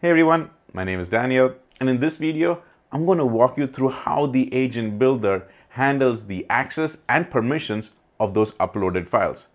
Hey everyone, my name is Daniel, and in this video, I'm going to walk you through how the Agent Builder handles the access and permissions of those uploaded files.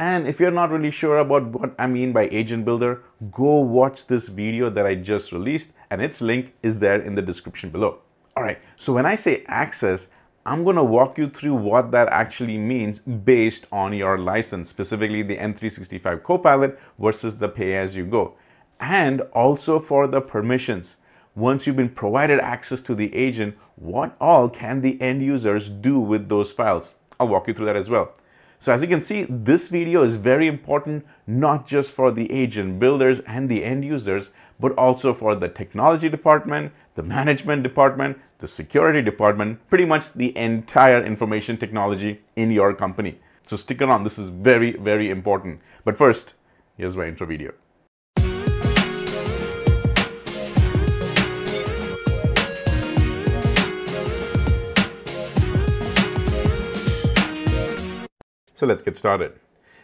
And if you're not really sure about what I mean by Agent Builder, go watch this video that I just released, and its link is there in the description below. Alright, so when I say access, I'm going to walk you through what that actually means based on your license, specifically the M365 Copilot versus the pay-as-you-go. And also for the permissions. Once you've been provided access to the agent, what all can the end users do with those files? I'll walk you through that as well. So as you can see, this video is very important, not just for the agent builders and the end users, but also for the technology department, the management department, the security department, pretty much the entire information technology in your company. So stick around, this is very, very important. But first, here's my intro video. So let's get started.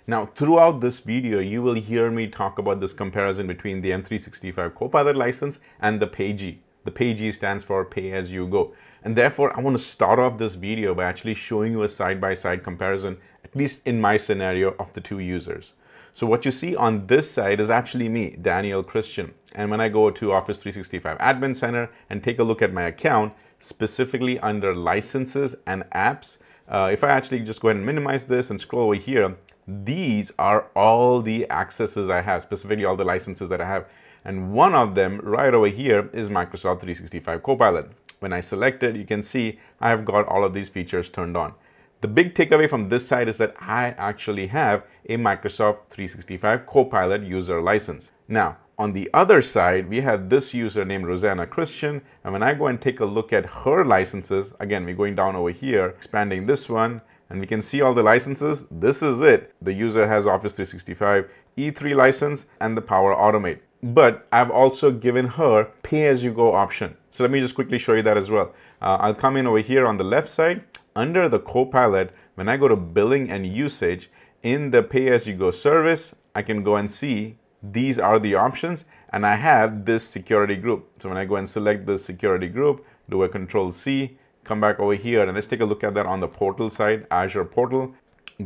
Now, throughout this video, you will hear me talk about this comparison between the M365 Copilot license and the PayG. The PayG stands for pay as you go. And therefore, I want to start off this video by actually showing you a side-by-side comparison, at least in my scenario, of the two users. So what you see on this side is actually me, Daniel Christian. And when I go to Office 365 Admin Center and take a look at my account, specifically under licenses and apps, if I actually just go ahead and minimize this and scroll over here, these are all the accesses I have, specifically all the licenses that I have. And one of them right over here is Microsoft 365 Copilot. When I select it, you can see I've got all of these features turned on. The big takeaway from this side is that I actually have a Microsoft 365 Copilot user license. Now, on the other side, we have this user named Rosanna Christian. And when I go and take a look at her licenses, again, we're going down over here, expanding this one, and we can see all the licenses. This is it. The user has Office 365 E3 license and the Power Automate. But I've also given her pay-as-you-go option. So let me just quickly show you that as well. I'll come in over here on the left side. Under the Copilot, when I go to billing and usage, in the pay-as-you-go service, I can go and see these are the options, and I have this security group. So when I go and select the security group, do a Control C, come back over here, and let's take a look at that on the portal side, Azure portal,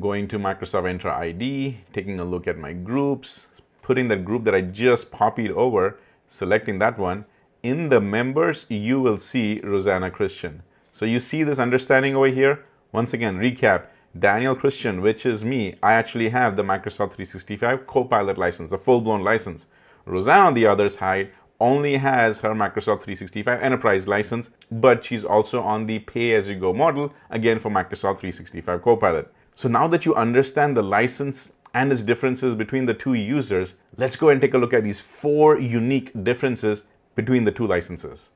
going to Microsoft Entra ID, taking a look at my groups, putting that group that I just copied over, selecting that one. In the members, you will see Rosanna Christian. So you see this understanding over here. Once again, recap. Daniel Christian, which is me, I actually have the Microsoft 365 Copilot license, a full-blown license. Rosanna, on the other side, only has her Microsoft 365 Enterprise license, but she's also on the pay-as-you-go model, again for Microsoft 365 Copilot. So now that you understand the license and its differences between the two users, let's go and take a look at these four unique differences between the two licenses.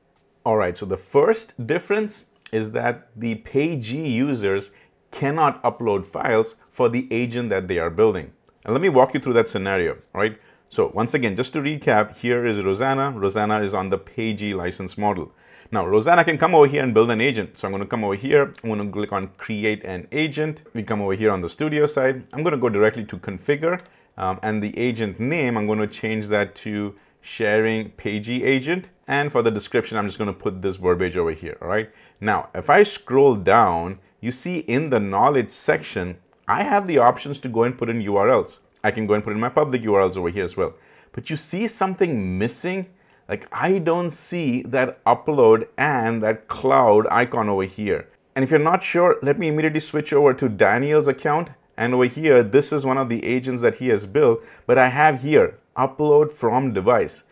All right, so the first difference is that the PayG users cannot upload files for the agent that they are building. And let me walk you through that scenario, all right? So once again, just to recap, here is Rosanna. Rosanna is on the PayG license model. Now, Rosanna can come over here and build an agent. So I'm gonna come over here, I'm gonna click on Create an Agent. We come over here on the studio side. I'm gonna go directly to Configure, and the agent name, I'm gonna change that to Sharing PayG Agent. And for the description, I'm just gonna put this verbiage over here, all right? Now, if I scroll down, you see in the knowledge section, I have the options to go and put in URLs. I can go and put in my public URLs over here as well. But you see something missing? Like, I don't see that upload and that cloud icon over here. And if you're not sure, let me immediately switch over to Daniel's account. And over here, this is one of the agents that he has built, but I have here, upload from device.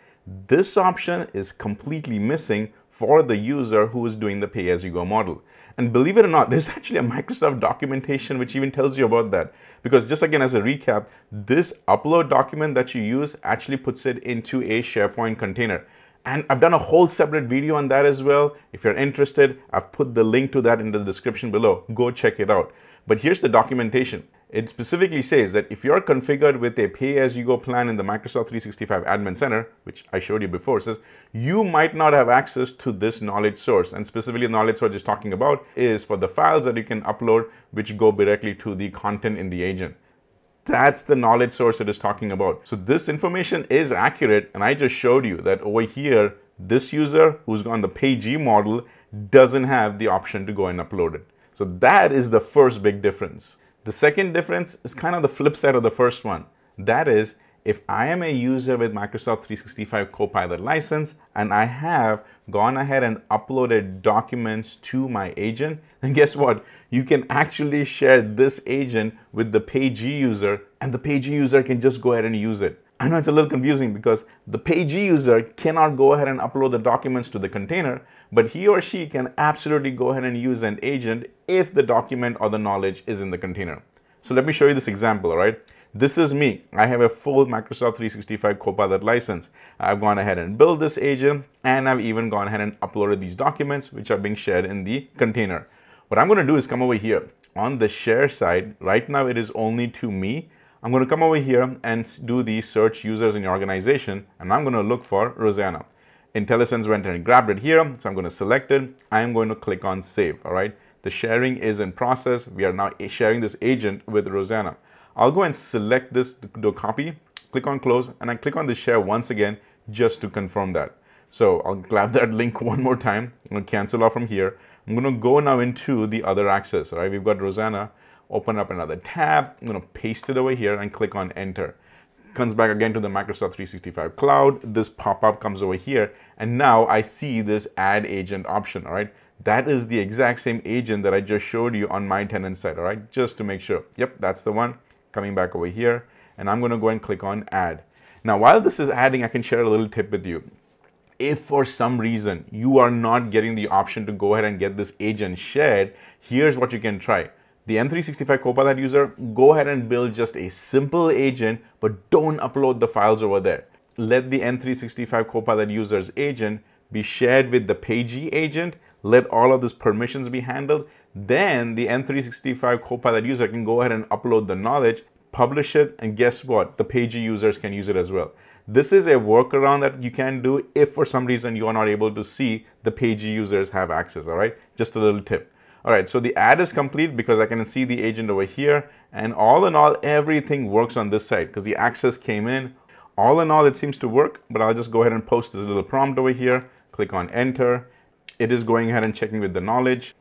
This option is completely missing for the user who is doing the pay-as-you-go model. And believe it or not, there's actually a Microsoft documentation which even tells you about that. Because just again, as a recap, this upload document that you use actually puts it into a SharePoint container. And I've done a whole separate video on that as well. If you're interested, I've put the link to that in the description below. Go check it out. But here's the documentation. It specifically says that if you're configured with a pay-as-you-go plan in the Microsoft 365 Admin Center, which I showed you before, says you might not have access to this knowledge source. And specifically, the knowledge source is talking about is for the files that you can upload, which go directly to the content in the agent. That's the knowledge source it is talking about. So this information is accurate, and I just showed you that over here, this user who's on the PayG model doesn't have the option to go and upload it. So that is the first big difference. The second difference is kind of the flip side of the first one. That is, if I am a user with Microsoft 365 Copilot license and I have gone ahead and uploaded documents to my agent, then guess what? You can actually share this agent with the PayG user, and the PayG user can just go ahead and use it. I know it's a little confusing because the PayG user cannot go ahead and upload the documents to the container, but he or she can absolutely go ahead and use an agent if the document or the knowledge is in the container. So let me show you this example, all right? This is me. I have a full Microsoft 365 Copilot license. I've gone ahead and built this agent, and I've even gone ahead and uploaded these documents which are being shared in the container. What I'm going to do is come over here on the share side. Right now it is only to me. I'm going to come over here and do the search users in your organization, and I'm going to look for Rosanna. IntelliSense went and grabbed it here, so I'm going to select it. I'm going to click on save. All right, the sharing is in process. We are now sharing this agent with Rosanna. I'll go and select this to copy, click on close, and I click on the share once again just to confirm that. So I'll grab that link one more time. I'm going to cancel off from here. I'm going to go now into the other access, right? We've got Rosanna. Open up another tab. I'm going to paste it over here and click on enter. Comes back again to the Microsoft 365 cloud. This pop-up comes over here, and now I see this add agent option, all right? That is the exact same agent that I just showed you on my tenant side, all right? Just to make sure. Yep, that's the one. Coming back over here, and I'm going to go and click on add. Now, while this is adding, I can share a little tip with you. If for some reason you are not getting the option to go ahead and get this agent shared, here's what you can try. The M365 Copilot user, go ahead and build just a simple agent, but don't upload the files over there. Let the M365 Copilot user's agent be shared with the PayG agent. Let all of these permissions be handled. Then the M365 Copilot user can go ahead and upload the knowledge, publish it, and guess what? The PayG users can use it as well. This is a workaround that you can do if for some reason you are not able to see the PayG users have access, all right? Just a little tip. All right, so the add is complete because I can see the agent over here, and all in all, everything works on this side because the access came in. All in all, it seems to work, but I'll just go ahead and post this little prompt over here, click on enter. It is going ahead and checking with the knowledge.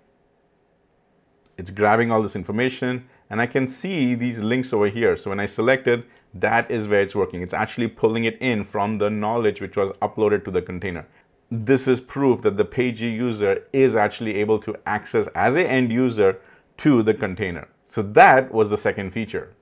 It's grabbing all this information, and I can see these links over here. So when I select it, that is where it's working. It's actually pulling it in from the knowledge which was uploaded to the container. This is proof that the PayG user is actually able to access as an end user to the container. So that was the second feature.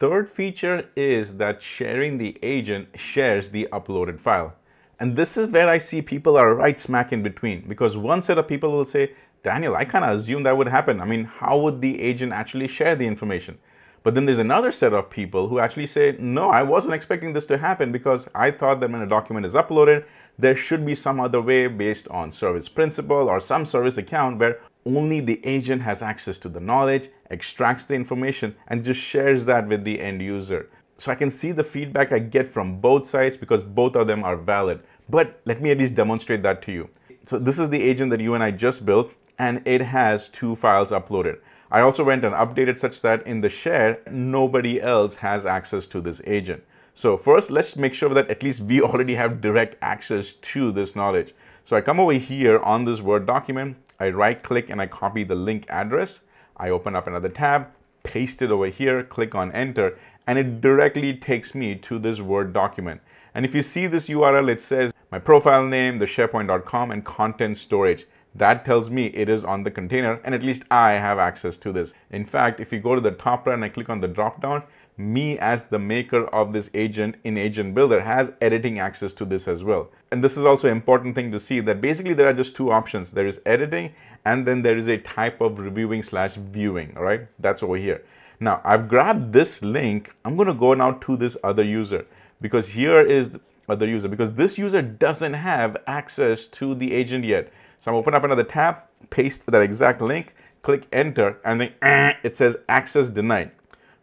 Third feature is that sharing the agent shares the uploaded file. And this is where I see people are right smack in between, because one set of people will say, Daniel, I kind of assumed that would happen. I mean, how would the agent actually share the information? But then there's another set of people who actually say, no, I wasn't expecting this to happen because I thought that when a document is uploaded, there should be some other way based on service principal or some service account where only the agent has access to the knowledge, extracts the information, and just shares that with the end user. So I can see the feedback I get from both sides because both of them are valid. But let me at least demonstrate that to you. So this is the agent that you and I just built, and it has two files uploaded. I also went and updated such that in the share, nobody else has access to this agent. So first, let's make sure that at least we already have direct access to this knowledge. So I come over here on this Word document, I right click and I copy the link address. I open up another tab, paste it over here, click on enter, and it directly takes me to this Word document. And if you see this URL, it says my profile name, the SharePoint.com, and content storage. That tells me it is on the container, and at least I have access to this. In fact, if you go to the top right and I click on the drop down, me as the maker of this agent in Agent Builder has editing access to this as well. And this is also an important thing to see, that basically there are just two options. There is editing, and then there is a type of reviewing slash viewing, all right? That's over here. Now, I've grabbed this link. I'm going to go now to this other user, because here is the other user, because this user doesn't have access to the agent yet. So I'm open up another tab, paste that exact link, click enter, and then it says access denied.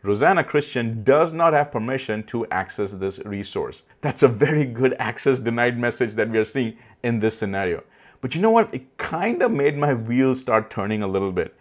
Rosanna Christian does not have permission to access this resource. That's a very good access denied message that we are seeing in this scenario. But you know what? It kind of made my wheels start turning a little bit.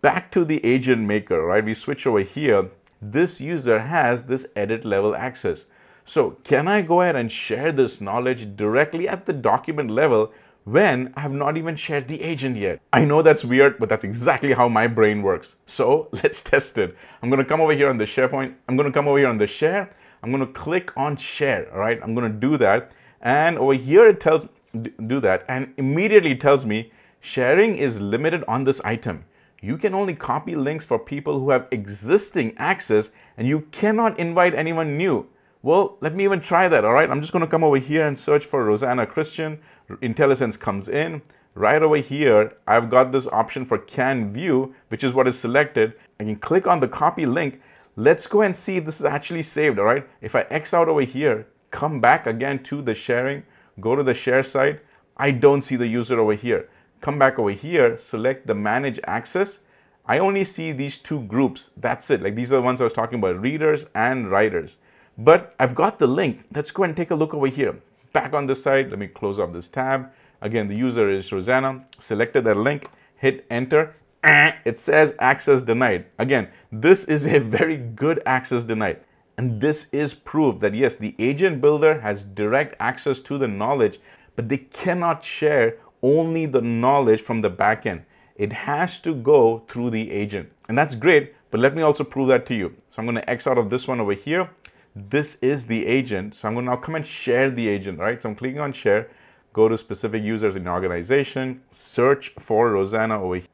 Back to the agent maker, right? We switch over here, this user has this edit level access. So can I go ahead and share this knowledge directly at the document level when I have not even shared the agent yet? I know that's weird, but that's exactly how my brain works. So let's test it. I'm going to come over here on the SharePoint. I'm going to come over here on the share. I'm going to click on share. All right, I'm going to do that. And over here, it tells do that and immediately tells me sharing is limited on this item. You can only copy links for people who have existing access and you cannot invite anyone new. Well, let me even try that, all right? I'm just going to come over here and search for Rosanna Christian. Intelligence comes in. Right over here, I've got this option for can view, which is what is selected. I can click on the copy link. Let's go and see if this is actually saved, all right? If I X out over here, come back again to the sharing, go to the share site. I don't see the user over here. Come back over here, select the manage access. I only see these two groups. That's it. Like these are the ones I was talking about, readers and writers. But I've got the link. Let's go and take a look over here. Back on this side, let me close up this tab. Again, the user is Rosanna. Selected that link, hit enter. It says access denied. Again, this is a very good access denied. And this is proof that yes, the agent builder has direct access to the knowledge, but they cannot share only the knowledge from the backend. It has to go through the agent. And that's great, but let me also prove that to you. So I'm going to X out of this one over here. This is the agent. So I'm going to now come and share the agent, right? So I'm clicking on share, go to specific users in organization, search for Rosanna over here.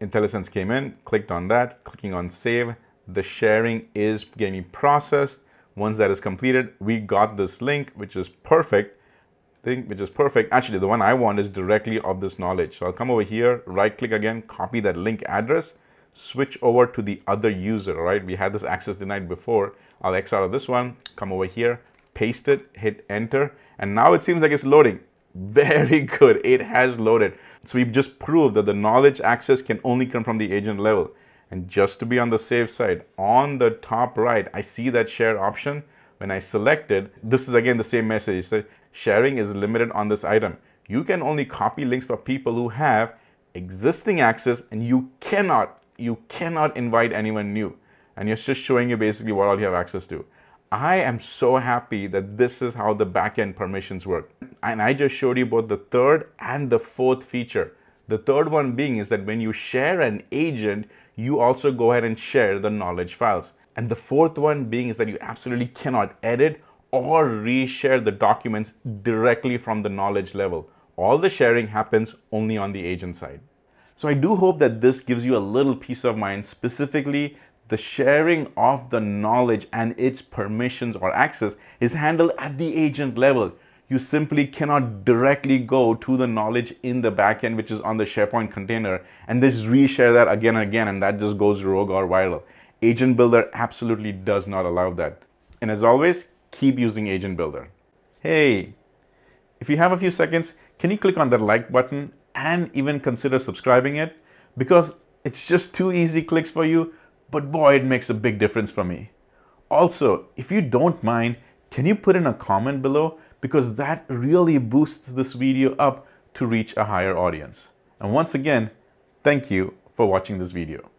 IntelliSense came in, clicked on that, clicking on save. The sharing is getting processed. Once that is completed, we got this link, which is perfect. Actually, the one I want is directly of this knowledge. So I'll come over here, right click again, copy that link address, switch over to the other user, right? We had this access denied before. I'll X out of this one, come over here, paste it, hit enter. And now it seems like it's loading. Very good. It has loaded. So we've just proved that the knowledge access can only come from the agent level. And just to be on the safe side, on the top right, I see that share option. When I select it, this is again the same message. So sharing is limited on this item. You can only copy links for people who have existing access and you cannot invite anyone new. And it's just showing you basically what all you have access to. I am so happy that this is how the backend permissions work. And I just showed you both the third and the fourth feature. The third one being is that when you share an agent, you also go ahead and share the knowledge files. And the fourth one being is that you absolutely cannot edit or reshare the documents directly from the knowledge level. All the sharing happens only on the agent side. So I do hope that this gives you a little peace of mind, specifically the sharing of the knowledge and its permissions or access is handled at the agent level. You simply cannot directly go to the knowledge in the backend, which is on the SharePoint container, and just reshare that again and again, and that just goes rogue or viral. Agent Builder absolutely does not allow that. And as always, keep using Agent Builder. Hey, if you have a few seconds, can you click on that like button and even consider subscribing it? Because it's just two easy clicks for you, but boy, it makes a big difference for me. Also, if you don't mind, can you put in a comment below? Because that really boosts this video up to reach a higher audience. And once again, thank you for watching this video.